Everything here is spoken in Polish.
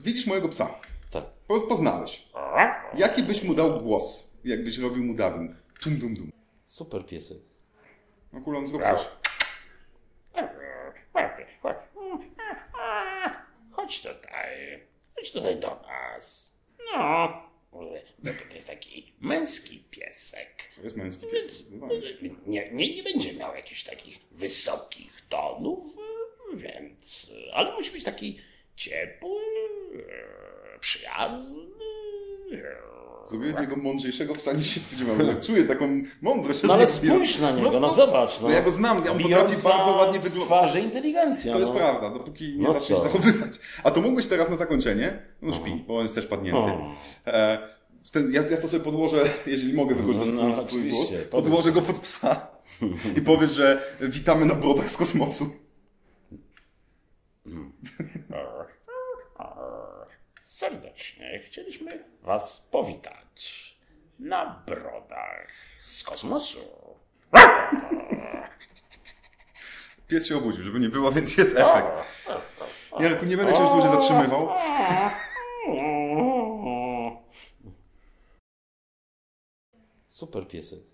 Widzisz mojego psa. Tak. Poznałeś. Jaki byś mu dał głos, jakbyś robił mu dubbing? Tum, dum, dum. Super piesy. No kulon, zrób coś. Chodź tutaj do nas. No, to jest taki męski piesek. To jest męski piesek. Nie będzie miał jakichś takich wysokich tonów, więc... Ale musi być taki ciepły, przyjazny. Zrobiłeś z niego mądrzejszego psa, niż się spodziewałem. Ja czuję taką mądrość. No ale spójrz na niego, no zobacz. No ja go znam, ja on potrafi bardzo ładnie wyglądać. Twarzy inteligencja. To jest prawda, dopóki nie zaczniesz zachowywać. A to mógłbyś teraz na zakończenie, no śpi, bo on jest też padnięty. Ja to sobie podłożę, jeżeli mogę wykorzystać twój głos, podłożę go pod psa i powiesz, że witamy na Brodach z Kosmosu. Serdecznie chcieliśmy was powitać na Brodach z Kosmosu. Pies się obudził, żeby nie było, więc jest efekt. Jarku, nie będę cię już dłużej zatrzymywał. Super piesy.